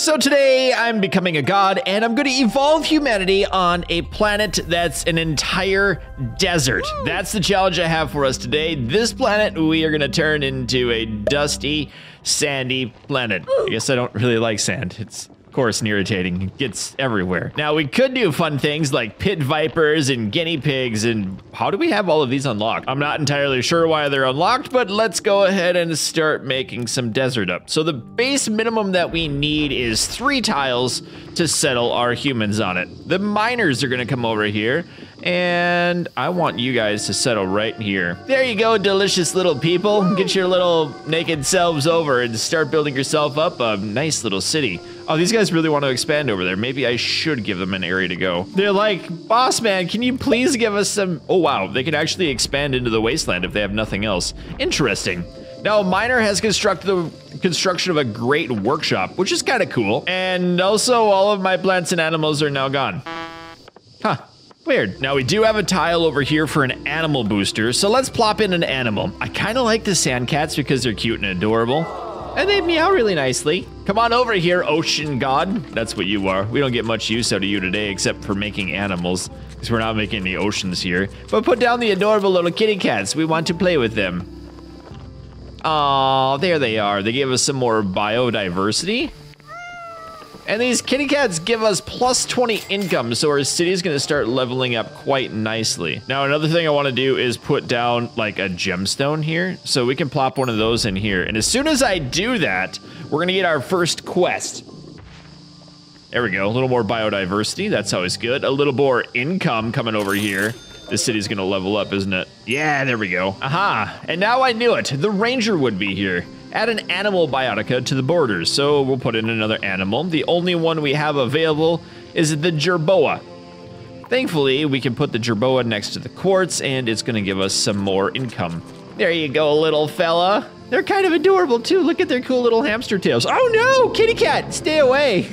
So today I'm becoming a god and I'm going to evolve humanity on a planet that's an entire desert. That's the challenge I have for us today. This planet we are going to turn into a dusty, sandy planet. I guess I don't really like sand. It's coarse and irritating. It gets everywhere. Now we could do fun things like pit vipers and guinea pigs. And how do we have all of these unlocked? I'm not entirely sure why they're unlocked, but let's go ahead and start making some desert up. So the base minimum that we need is 3 tiles to settle our humans on it. The miners are gonna come over here and I want you guys to settle right here. There you go, delicious little people. Get your little naked selves over and start building yourself up a nice little city. Oh, these guys really want to expand over there. Maybe I should give them an area to go. They're like, boss man, can you please give us some... Oh, wow. They can actually expand into the wasteland if they have nothing else. Interesting. Now, a miner has constructed the construction of a great workshop, which is kind of cool. And also, all of my plants and animals are now gone. Huh. Weird. Now we do have a tile over here for an animal booster, so let's plop in an animal. I kind of like the sand cats because they're cute and adorable. And they meow really nicely. Come on over here, ocean god. That's what you are. We don't get much use out of you today except for making animals, because we're not making any oceans here. But put down the adorable little kitty cats. We want to play with them. Aw, there they are. They gave us some more biodiversity. And these kitty cats give us plus 20 income, so our city's gonna start leveling up quite nicely. Now, another thing I wanna do is put down like a gemstone here, so we can plop one of those in here. And as soon as I do that, we're gonna get our first quest. There we go, a little more biodiversity, that's always good. A little more income coming over here. This city's gonna level up, isn't it? Yeah, there we go. Aha, and now I knew it, the ranger would be here. Add an animal biotica to the borders, so we'll put in another animal. The only one we have available is the jerboa. Thankfully, we can put the jerboa next to the quartz, and it's going to give us some more income. There you go, little fella. They're kind of adorable, too. Look at their cool little hamster tails. Oh, no! Kitty cat, stay away!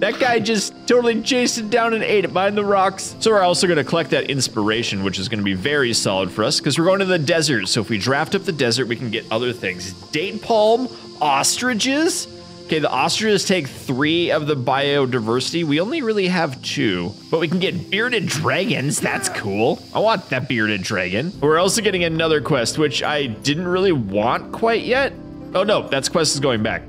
That guy just totally chased it down and ate it behind the rocks. So we're also going to collect that inspiration, which is going to be very solid for us because we're going to the desert. So if we draft up the desert, we can get other things. Date palm, ostriches. Okay, the ostriches take 3 of the biodiversity. We only really have 2, but we can get bearded dragons. That's cool. I want that bearded dragon. We're also getting another quest, which I didn't really want quite yet. Oh no, that quest is going back.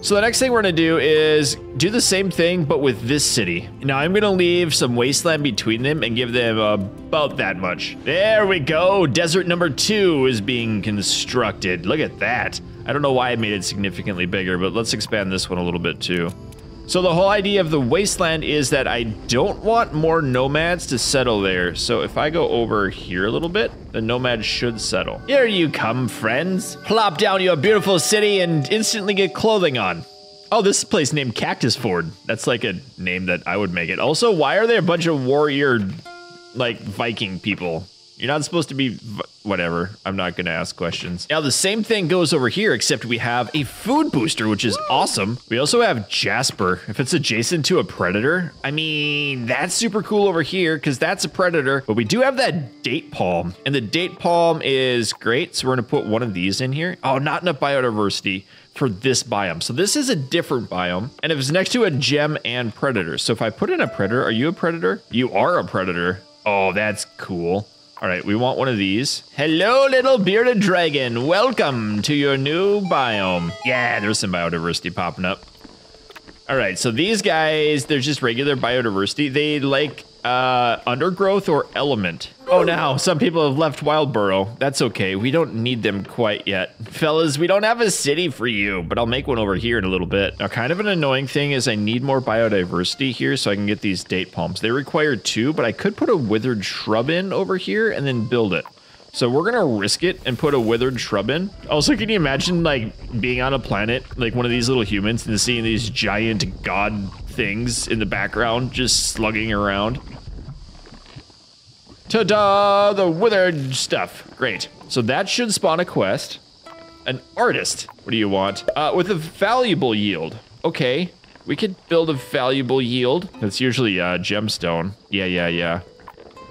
So the next thing we're gonna do is do the same thing, but with this city. Now I'm gonna leave some wasteland between them and give them about that much. There we go, desert number 2 is being constructed. Look at that. I don't know why I made it significantly bigger, but let's expand this one a little bit too. So the whole idea of the wasteland is that I don't want more nomads to settle there. So if I go over here a little bit, the nomads should settle. Here you come, friends. Plop down your beautiful city and instantly get clothing on. Oh, this place named Cactus Ford. That's like a name that I would make it. Also, why are there a bunch of warrior, like, Viking people? You're not supposed to be... Whatever, I'm not gonna ask questions. Now the same thing goes over here, except we have a food booster, which is awesome. We also have Jasper, if it's adjacent to a predator. I mean, that's super cool over here, because that's a predator, but we do have that date palm, and the date palm is great, so we're gonna put one of these in here. Oh, not enough biodiversity for this biome. So this is a different biome, and it was next to a gem and predator. So if I put in a predator, are you a predator? You are a predator. Oh, that's cool. All right, we want one of these. Hello, little bearded dragon. Welcome to your new biome. Yeah, there's some biodiversity popping up. All right, so these guys, they're just regular biodiversity. They like undergrowth or element. Oh, now some people have left Wildboro. That's okay. We don't need them quite yet. Fellas, we don't have a city for you, but I'll make one over here in a little bit. Now, kind of an annoying thing is I need more biodiversity here so I can get these date palms. They require 2, but I could put a withered shrub in over here and then build it. So we're gonna risk it and put a withered shrub in. Also, can you imagine like being on a planet, like one of these little humans and seeing these giant god things in the background just slugging around? Ta-da, the withered stuff. Great. So that should spawn a quest. An artist. What do you want? With a valuable yield. Okay, we could build a valuable yield. That's usually gemstone. Yeah.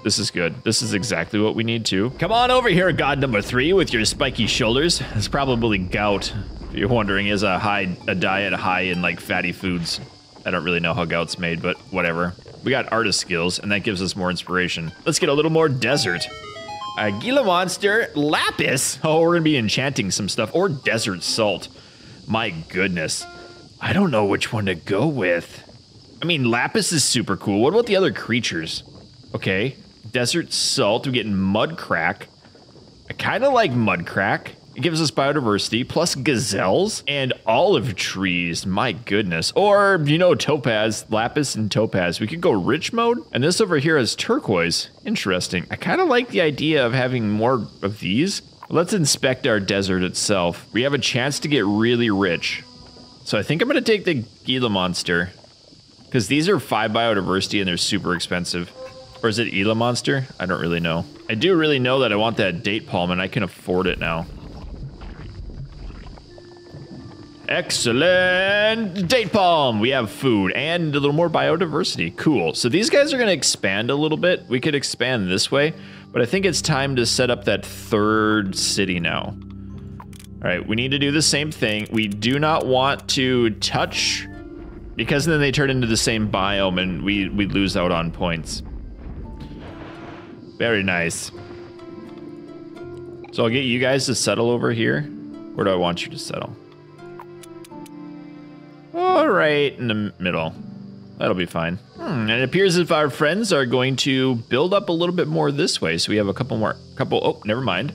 This is good. This is exactly what we need to. Come on over here, god number 3, with your spiky shoulders. It's probably gout. If you're wondering, is a diet high in like fatty foods? I don't really know how gout's made, but whatever. We got artist skills, and that gives us more inspiration. Let's get a little more desert. Gila Monster, Lapis. Oh, we're gonna be enchanting some stuff. Or Desert Salt. My goodness. I don't know which one to go with. I mean, Lapis is super cool. What about the other creatures? Okay, Desert Salt, we're getting Mudcrack. I kinda like Mudcrack. It gives us biodiversity, plus gazelles and olive trees. My goodness. Or, you know, topaz, lapis and topaz. We could go rich mode. And this over here is turquoise. Interesting. I kind of like the idea of having more of these. Let's inspect our desert itself. We have a chance to get really rich. So I think I'm going to take the Gila Monster. Because these are 5 biodiversity and they're super expensive. Or is it Gila Monster? I don't really know. I do really know that I want that date palm and I can afford it now. Excellent! Date palm! We have food and a little more biodiversity. Cool. So these guys are going to expand a little bit. We could expand this way, but I think it's time to set up that third city now. All right, we need to do the same thing. We do not want to touch, because then they turn into the same biome and we lose out on points. Very nice. So I'll get you guys to settle over here. Where do I want you to settle? Right in the middle. That'll be fine. It appears if our friends are going to build up a little bit more this way, so we have a couple more. Oh, never mind.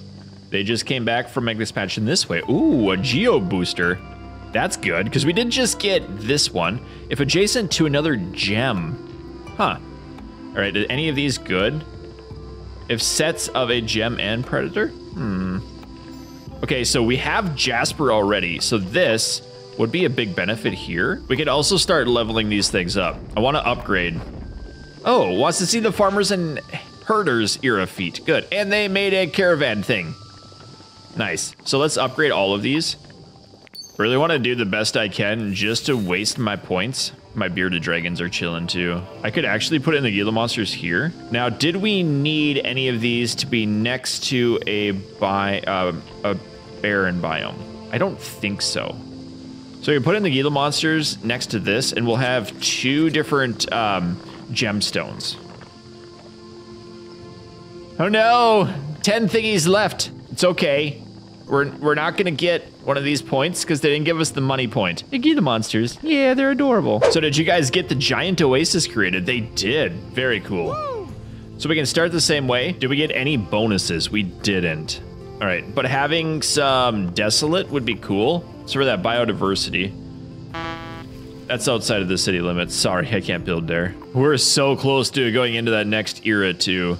They just came back from an expansion this way. Ooh, a geo booster. That's good, because we did just get this one. If adjacent to another gem. Huh. All right, are any of these good? If sets of a gem and predator? Okay, so we have Jasper already, so this would be a big benefit here. We could also start leveling these things up. I want to upgrade. Oh, wants to see the farmers and herders era feat. Good, and they made a caravan thing. Nice, so let's upgrade all of these. Really want to do the best I can just to waste my points. My bearded dragons are chilling too. I could actually put in the Gila monsters here. Now, did we need any of these to be next to a barren biome? I don't think so. So you put in the Gila monsters next to this, and we'll have 2 different gemstones. Oh no, 10 thingies left. It's okay. We're not gonna get one of these points because they didn't give us the money point. The Gila monsters, yeah, they're adorable. So did you guys get the giant oasis created? They did, very cool. Woo. So we can start the same way. Did we get any bonuses? We didn't. All right, but having some desolate would be cool. So for that biodiversity, that's outside of the city limits. Sorry, I can't build there. We're so close to going into that next era too.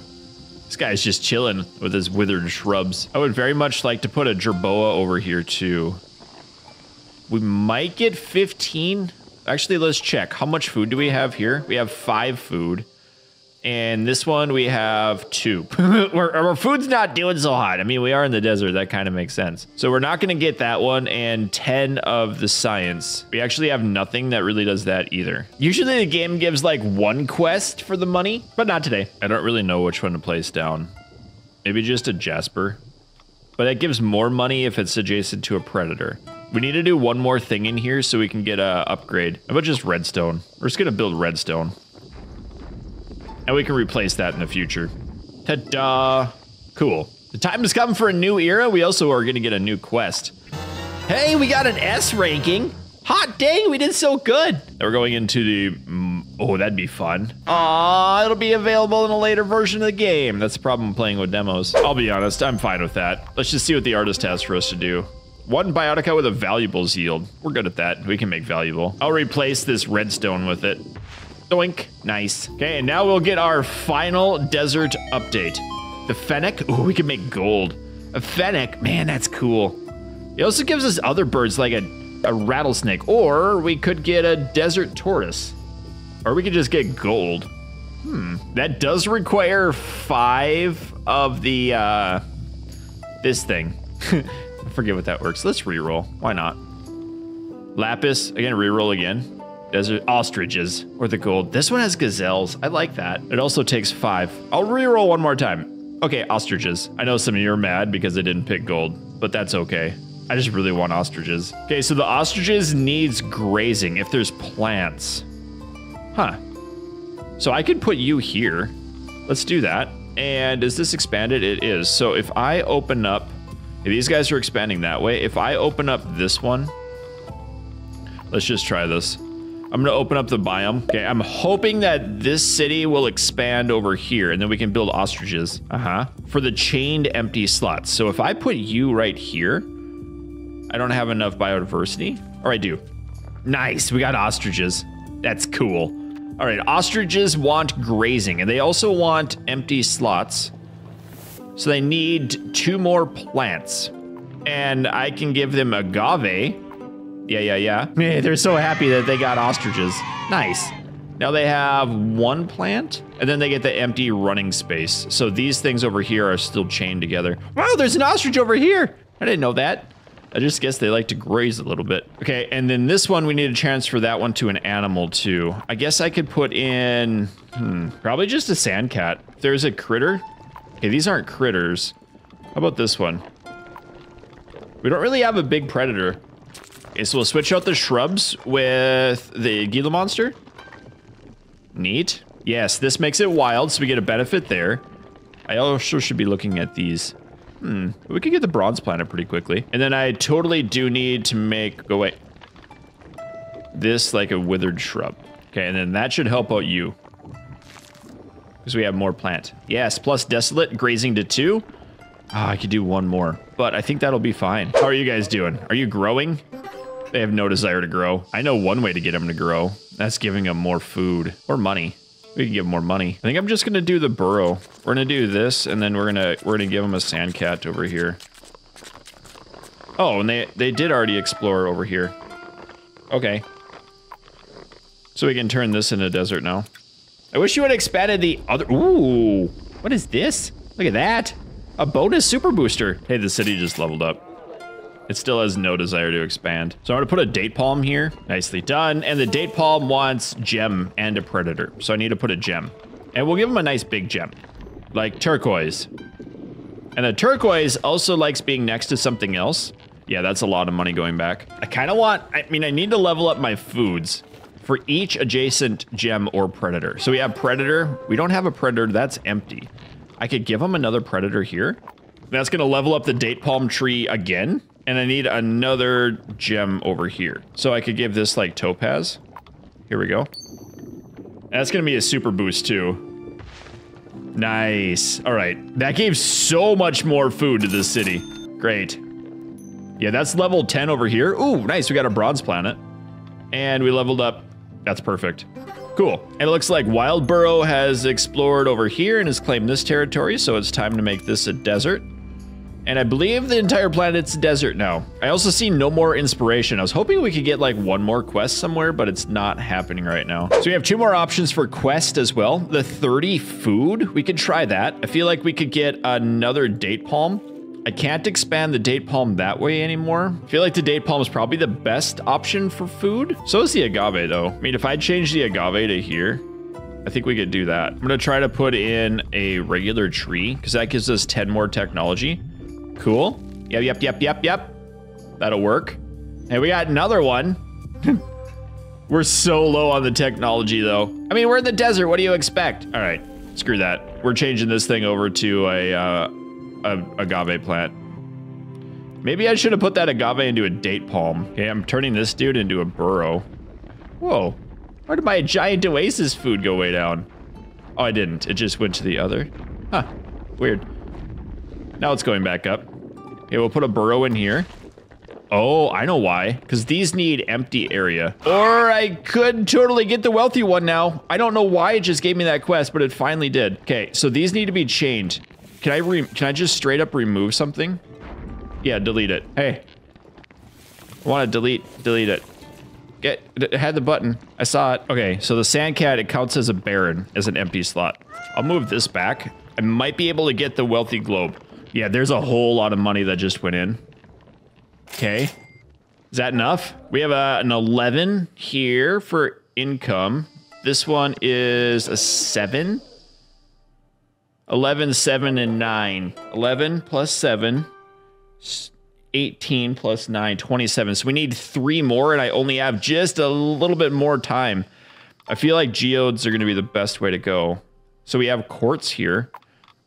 This guy's just chilling with his withered shrubs. I would very much like to put a jerboa over here too. We might get 15. Actually, let's check. How much food do we have here? We have 5 food. And this one, we have 2. Our food's not doing so hot. I mean, we are in the desert. That kind of makes sense. So we're not going to get that one and 10 of the science. We actually have nothing that really does that either. Usually the game gives like 1 quest for the money, but not today. I don't really know which one to place down. Maybe just a Jasper. But that gives more money if it's adjacent to a predator. We need to do one more thing in here so we can get a upgrade. How about just redstone? We're just going to build redstone. And we can replace that in the future. Ta-da! Cool. The time has come for a new era. We also are going to get a new quest. Hey, we got an S ranking. Hot dang, we did so good. Now we're going into the... oh, that'd be fun. Aww, it'll be available in a later version of the game. That's the problem playing with demos. I'll be honest, I'm fine with that. Let's just see what the artist has for us to do. 1 biotica with a valuables yield. We're good at that. We can make valuable. I'll replace this redstone with it. Doink. Nice. Okay, and now we'll get our final desert update. The fennec. Ooh, we can make gold. A fennec. Man, that's cool. It also gives us other birds like a rattlesnake, or we could get a desert tortoise, or we could just get gold. That does require 5 of the, this thing. I forget what that works. Let's reroll. Why not? Lapis. Again, reroll again. Desert ostriches or the gold. This one has gazelles. I like that. It also takes 5. I'll reroll one more time. Okay, ostriches. I know some of you are mad because they didn't pick gold, but that's okay. I just really want ostriches. Okay, so the ostriches needs grazing if there's plants. Huh. So I could put you here. Let's do that. And is this expanded? It is. So if I open up... These guys are expanding that way. If I open up this one... Let's just try this. I'm going to open up the biome. Okay, I'm hoping that this city will expand over here, and then we can build ostriches. Uh-huh. For the chained empty slots. So if I put you right here, I don't have enough biodiversity. Or I do. Nice, we got ostriches. That's cool. All right, ostriches want grazing, and they also want empty slots. So they need 2 more plants. And I can give them agave. Yeah. Man, they're so happy that they got ostriches. Nice. Now they have 1 plant, and then they get the empty running space. So these things over here are still chained together. Wow, there's an ostrich over here. I didn't know that. I just guess they like to graze a little bit. Okay, and then this one, we need to transfer that one to an animal too. I guess I could put in, probably just a sand cat. If there's a critter. Okay, these aren't critters. How about this one? We don't really have a big predator. Okay, so we'll switch out the shrubs with the Gila monster. Neat. Yes, this makes it wild, so we get a benefit there. I also should be looking at these. We could get the bronze planet pretty quickly. And then I totally do need to make... Go away. This, like a withered shrub. Okay, and then that should help out you. Because we have more plant. Yes, plus desolate, grazing to 2. Ah, I could do 1 more. But I think that'll be fine. How are you guys doing? Are you growing? They have no desire to grow. I know 1 way to get them to grow. That's giving them more food or money. We can give them more money. I think I'm just gonna do the burrow. We're gonna do this, and then we're gonna give them a sand cat over here. Oh, and they did already explore over here. Okay. So we can turn this into desert now. I wish you had expanded the other. Ooh, what is this? Look at that, a bonus super booster. Hey, the city just leveled up. It still has no desire to expand. So I'm gonna put a date palm here. Nicely done. And the date palm wants gem and a predator. So I need to put a gem. And we'll give him a nice big gem. Like turquoise. And the turquoise also likes being next to something else. Yeah, that's a lot of money going back. I kind of want, I mean, I need to level up my foods for each adjacent gem or predator. So we have predator. We don't have a predator. That's empty. I could give him another predator here. That's gonna level up the date palm tree again. And I need another gem over here. So I could give this like topaz. Here we go. That's gonna be a super boost too. Nice. All right, that gave so much more food to this city. Great. Yeah, that's level 10 over here. Ooh, nice, we got a bronze planet. And we leveled up, that's perfect. Cool, and it looks like Wild Burrow has explored over here and has claimed this territory, so it's time to make this a desert. And I believe the entire planet's desert now. I also see no more inspiration. I was hoping we could get like 1 more quest somewhere, but it's not happening right now. So we have 2 more options for quest as well. The 30 food, we could try that. I feel like we could get another date palm. I can't expand the date palm that way anymore. I feel like the date palm is probably the best option for food. So is the agave though. I mean, if I change the agave to here, I think we could do that. I'm gonna try to put in a regular tree because that gives us 10 more technology. Cool. Yep. That'll work. Hey, we got another one. We're so low on the technology, though. I mean, we're in the desert. What do you expect? All right, screw that. We're changing this thing over to a agave plant. Maybe I should have put that agave into a date palm. Okay, I'm turning this dude into a burrow. Whoa. Where did my giant oasis food go way down? Oh, I didn't. It just went to the other. Huh. Weird. Now it's going back up. Okay, we'll put a burrow in here. Oh, I know why. Because these need empty area. Or I could totally get the wealthy one now. I don't know why it just gave me that quest, but it finally did. Okay, so these need to be chained. Can I just straight up remove something? Yeah, delete it. Hey. I want to delete it. It had the button. I saw it. Okay, so the sand cat, it counts as a barren, as an empty slot. I'll move this back. I might be able to get the wealthy globe. Yeah, there's a whole lot of money that just went in. Okay. Is that enough? We have an 11 here for income. This one is a 7. 11, 7, and 9. 11 plus 7 18 plus 9, 27. So we need 3 more, and I only have just a little bit more time. I feel like geodes are going to be the best way to go. So we have quartz here.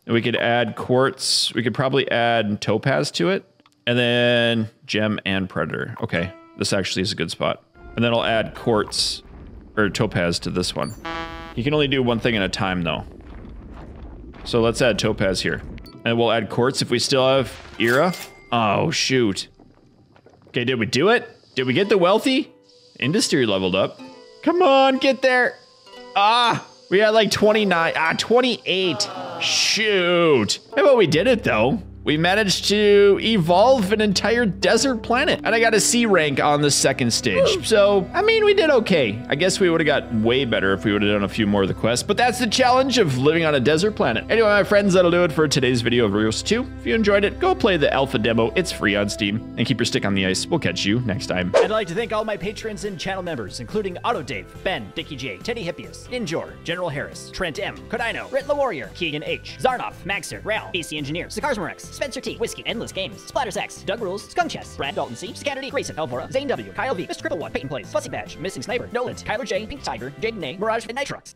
And we could add quartz. We could probably add topaz to it. And then gem and predator. Okay, this actually is a good spot. And then I'll add quartz or topaz to this one. You can only do one thing at a time, though. So let's add topaz here. And we'll add quartz if we still have Era. Oh, shoot. Okay, did we do it? Did we get the wealthy? Industry leveled up. Come on, get there. Ah, we had like 29. Ah, 28. Shoot. How about we did it, though? We managed to evolve an entire desert planet. And I got a C rank on the second stage. So, I mean, we did okay. I guess we would have got way better if we would have done a few more of the quests. But that's the challenge of living on a desert planet. Anyway, my friends, that'll do it for today's video of Reus 2. If you enjoyed it, go play the alpha demo. It's free on Steam. And keep your stick on the ice. We'll catch you next time. I'd like to thank all my patrons and channel members, including AutoDave, Ben, Dicky J, Teddy Hippias, Ninjor, General Harris, Trent M, Kodino, Ritla Warrior, Keegan H, Zarnoff, Maxer, Ral, BC Engineer, Sakarsmarex, Spencer T, Whiskey, Endless Games, Splatters X, Doug Rules, Skunk Chess, Brad Dalton C, Scatter D, Grayson, Elvora, Zane W, Kyle V, Mr. Cripple One, Peyton Plays, Fussy Badge, Missing Sniper, Nolan, Kyler J, Pink Tiger, Jaden A, Mirage, and Nitrox.